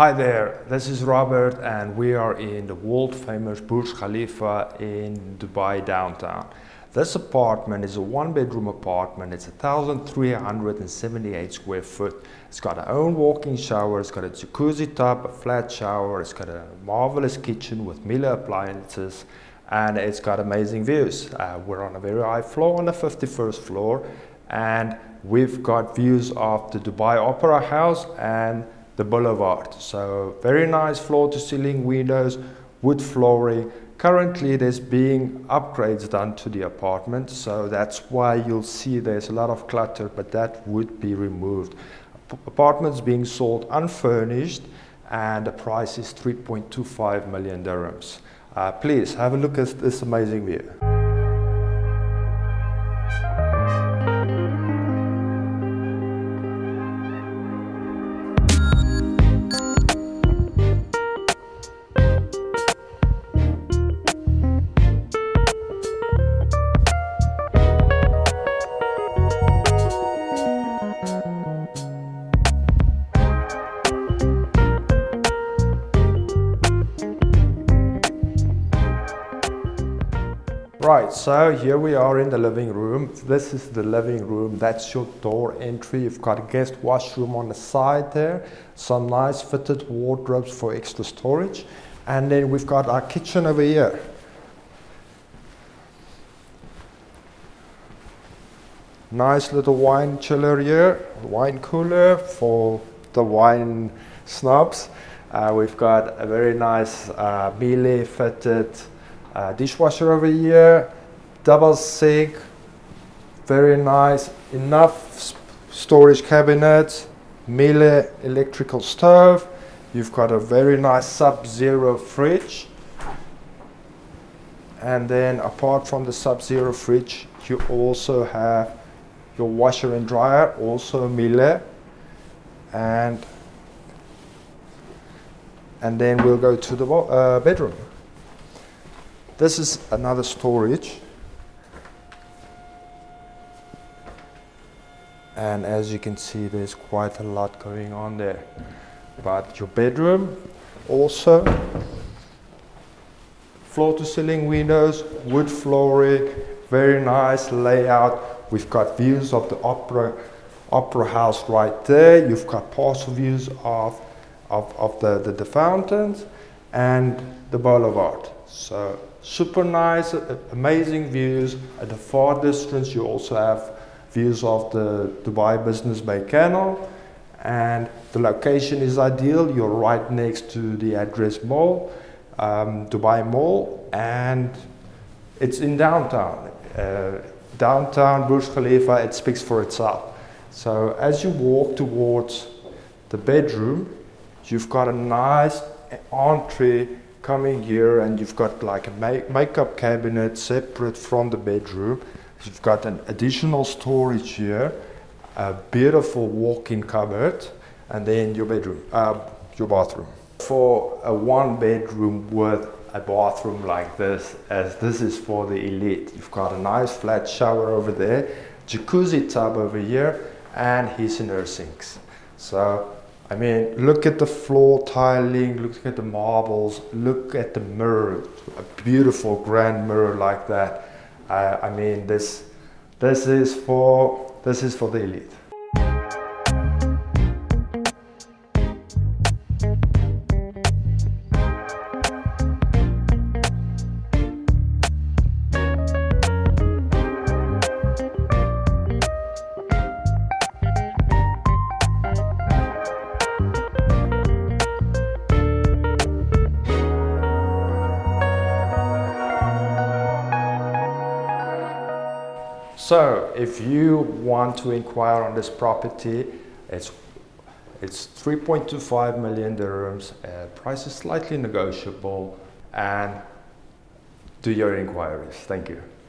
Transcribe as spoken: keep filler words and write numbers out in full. Hi there, this is Robert and we are in the world-famous Burj Khalifa in Dubai downtown. This apartment is a one-bedroom apartment. It's one thousand three hundred seventy-eight square foot. It's got an own walk-in shower, it's got a jacuzzi tub, a flat shower, it's got a marvelous kitchen with Miele appliances, and it's got amazing views. Uh, we're on a very high floor, on the fifty-first floor, and we've got views of the Dubai Opera House and the boulevard. So very nice floor-to-ceiling windows, wood flooring. Currently there's being upgrades done to the apartment, so that's why you'll see there's a lot of clutter, but that would be removed. Apartments being sold unfurnished and the price is three point two five million dirhams. Uh, please have a look at this amazing view. Right, so here we are in the living room. This is the living room, that's your door entry. You've got a guest washroom on the side there, some nice fitted wardrobes for extra storage. And then we've got our kitchen over here. Nice little wine chiller here, wine cooler for the wine snobs. Uh, we've got a very nice uh, Miele fitted Uh, dishwasher over here, double sink, very nice, enough storage cabinets, Miele electrical stove. You've got a very nice Sub-Zero fridge, and then apart from the Sub-Zero fridge you also have your washer and dryer, also Miele, and and then we'll go to the uh, bedroom. This is another storage, and as you can see there's quite a lot going on there. But your bedroom also, floor to ceiling windows, wood flooring, very nice layout. We've got views of the opera, opera house right there. You've got partial views of, of, of the, the, the fountains and the boulevard. So super nice, amazing views. At the far distance you also have views of the Dubai Business Bay Canal, and the location is ideal. You're right next to the Address Mall, um, Dubai Mall, and it's in downtown. Uh, downtown Burj Khalifa, it speaks for itself. So as you walk towards the bedroom, you've got a nice entree coming here, and you've got like a make makeup cabinet separate from the bedroom. You've got an additional storage here, a beautiful walk-in cupboard, and then your bedroom, uh, your bathroom. For a one bedroom with a bathroom like this, as this is for the elite, you've got a nice flat shower over there, jacuzzi tub over here, and his and her sinks. So I mean, look at the floor tiling, look at the marbles, look at the mirror, a beautiful grand mirror like that. Uh, I mean, this, this, is for, this is for the elite. So if you want to inquire on this property, it's, it's three point two five million dirhams, uh, price is slightly negotiable, and do your inquiries. Thank you.